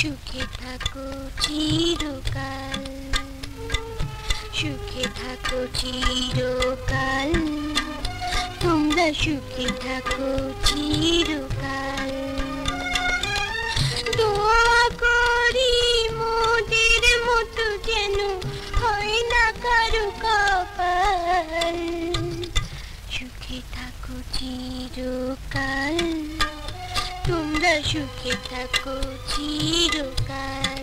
সুখে থাকো চিরকাল, সুখে থাকো চিরকাল, তোমরা সুখে থাকো চিরকাল। দোয়া করি মোদের মতো যেন হয় না কারো কপাল, সুখে থাকো চিরকাল, তোমরা সুখে থাকো চিরকাল।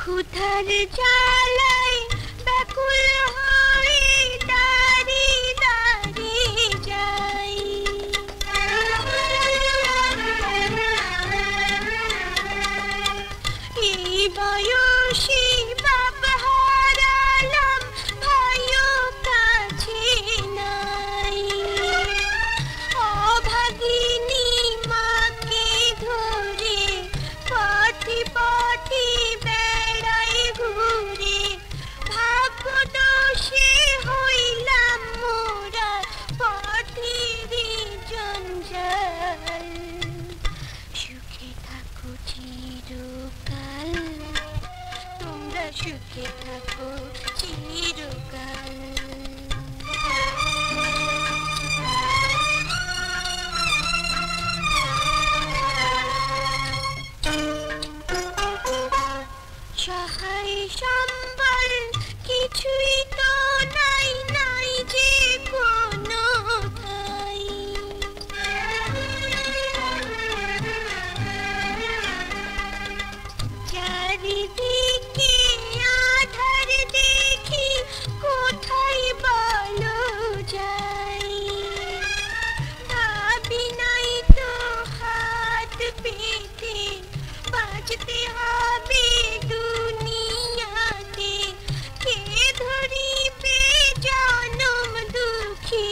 ক্ষুধার জ্বালায় ব্যাকুল হয়ে দাঁড়ি দাঁড়ি যাই, এই বয়সে বাপ হারালাম ভাইও কাছে নাই, অভাগিনী মাকে ধরে পথে পথে সুখে থাকো চিরকাল। সহায় সম্বল কিছুই তো নাই, নাই যে কোনো ঠাই, চারিদিকে আধার দেখি কোথায় বলো যাই, ভাবি নাই তো হাত পেতে বাঁচতে হবে দুনিয়াতে, কে ধরিবে জনম দুঃখী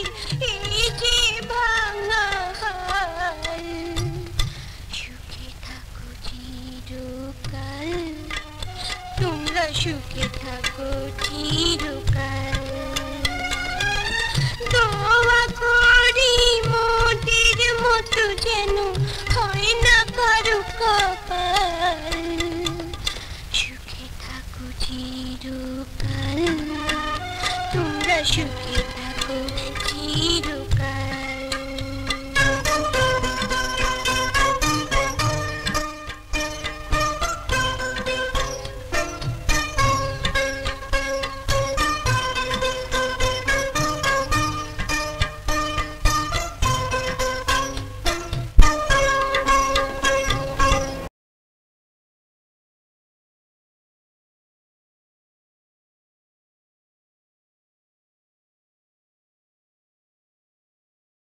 এই যে ভাঙা হাল। সুখে থাকো চিরকাল, তোমরা সুখে থাকো চিরকাল। দোয়া করি মোদের মতো যেন হয় না কারো কপাল, সুখে থাকো চিরকাল, তোমরা সুখে